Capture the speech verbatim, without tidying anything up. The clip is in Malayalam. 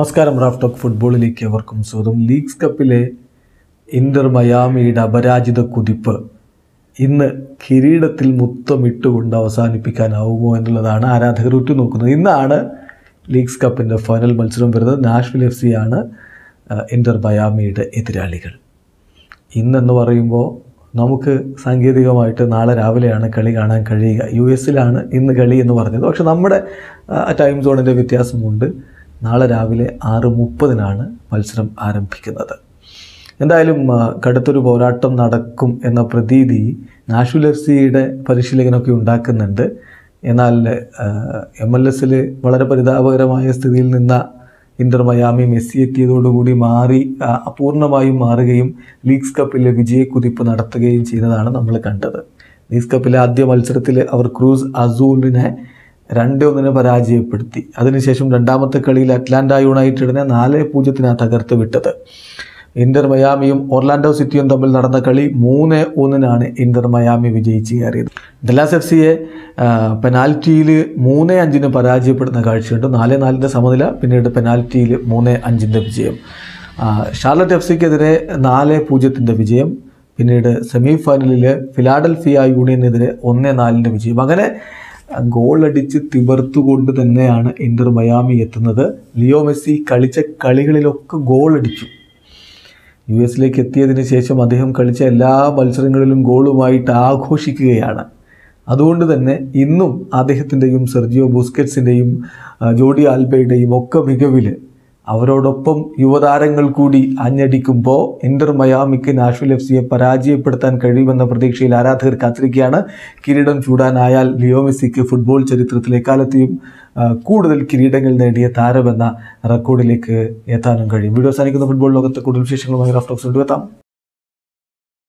നമസ്കാരം, റാഫ് ടോക്ക് ഫുട്ബോളിലേക്ക് അവർക്കും സ്വാഗതം. ലീഗ്സ് കപ്പിലെ ഇന്റർ മയാമിയുടെ അപരാജിത കുതിപ്പ് ഇന്ന് കിരീടത്തിൽ മുത്തമിട്ടുകൊണ്ട് അവസാനിപ്പിക്കാനാവുമോ എന്നുള്ളതാണ് ആരാധകർ ഉറ്റുനോക്കുന്നത്. ഇന്നാണ് ലീഗ്സ് കപ്പിൻ്റെ ഫൈനൽ മത്സരം വരുന്നത്. നാഷ്വിൽ എഫ് സി ആണ് ഇന്റർ മയാമിയുടെ എതിരാളികൾ. ഇന്നെന്ന് പറയുമ്പോൾ നമുക്ക് സാങ്കേതികമായിട്ട് നാളെ രാവിലെയാണ് കളി കാണാൻ കഴിയുക. യു എസിലാണ് ഇന്ന് കളി എന്ന് പറഞ്ഞത്, പക്ഷെ നമ്മുടെ ടൈം സോണിൻ്റെ വ്യത്യാസമുണ്ട്. നാളെ രാവിലെ ആറ് മുപ്പതിനാണ് മത്സരം ആരംഭിക്കുന്നത്. എന്തായാലും കടുത്തൊരു പോരാട്ടം നടക്കും എന്ന പ്രതീതി നാഷ്വിൽ എഫ് സിയുടെ പരിശീലകനൊക്കെ ഉണ്ടാക്കുന്നുണ്ട്. എന്നാൽ എം എൽ എസിൽ വളരെ പരിതാപകരമായ സ്ഥിതിയിൽ നിന്ന ഇന്റർ മയാമി മെസ്സി എത്തിയതോടുകൂടി മാറി അപൂർണമായും മാറുകയും ലീഗ്സ് കപ്പിലെ വിജയക്കുതിപ്പ് നടത്തുകയും ചെയ്തതാണ് നമ്മൾ കണ്ടത്. ലീഗ്സ് കപ്പിലെ ആദ്യ മത്സരത്തിൽ അവർ ക്രൂസ് അസൂളിനെ രണ്ട് ഒന്നിന് പരാജയപ്പെടുത്തി. അതിനുശേഷം രണ്ടാമത്തെ കളിയിൽ അറ്റ്ലാന്റ യുണൈറ്റഡിനെ നാല് പൂജ്യത്തിനാണ് തകർത്ത് വിട്ടത്. ഇന്റർ മയാമിയും ഓർലാൻഡോ സിറ്റിയും തമ്മിൽ നടന്ന കളി മൂന്ന് ഒന്നിനാണ് ഇന്റർ മയാമി വിജയിച്ച് കയറിയത്. ഡല്ലാസ് എഫ് സിയെ പെനാൽറ്റിയിൽ മൂന്ന് അഞ്ചിന് പരാജയപ്പെടുന്ന കാഴ്ചയുണ്ട്. നാല് നാലിൻ്റെ സമനില, പിന്നീട് പെനാൽറ്റിയിൽ മൂന്ന് അഞ്ചിൻ്റെ വിജയം. ഷാർലറ്റ് എഫ് സിക്കെതിരെ നാല് പൂജ്യത്തിൻ്റെ വിജയം, പിന്നീട് സെമി ഫൈനലിൽ ഫിലാഡൽഫിയ യൂണിയനെതിരെ ഒന്ന് നാലിൻ്റെ വിജയം. അങ്ങനെ ഗോളടിച്ച് തിവർത്തുകൊണ്ട് തന്നെയാണ് ഇന്റർ മയാമി എത്തുന്നത്. ലിയോ മെസ്സി കളിച്ച കളികളിലൊക്കെ ഗോളടിച്ചു. യു എസിലേക്ക് എത്തിയതിന് ശേഷം അദ്ദേഹം കളിച്ച എല്ലാ മത്സരങ്ങളിലും ഗോളുമായിട്ട് ആഘോഷിക്കുകയാണ്. അതുകൊണ്ട് തന്നെ ഇന്നും അദ്ദേഹത്തിൻ്റെയും സെർജിയോ ബുസ്കറ്റ്സിൻ്റെയും ജോഡി ആൽബയുടെയും ഒക്കെ മികവിൽ അവരോടൊപ്പം യുവതാരങ്ങൾ കൂടി അഞ്ഞടിക്കുമ്പോൾ ഇന്റർ മയാമിക്ക് നാഷ്വിൽ എഫ് സിയെ പരാജയപ്പെടുത്താൻ കഴിയുമെന്ന പ്രതീക്ഷയിൽ ആരാധകർ കാത്തിരിക്കുകയാണ്. കിരീടം ചൂടാനായാൽ ലിയോ മെസ്സിക്ക് ഫുട്ബോൾ ചരിത്രത്തിലെ എക്കാലത്തെയും കൂടുതൽ കിരീടങ്ങൾ നേടിയ താരമെന്ന റെക്കോർഡിലേക്ക് എത്താനും കഴിയും. വീഡിയോ സാധിക്കുന്ന ഫുട്ബോൾ ലോകത്തെ കൂടുതൽ വിശേഷങ്ങളുമായി റാഫ് ടോക്സ് കൊണ്ടുവെത്താം.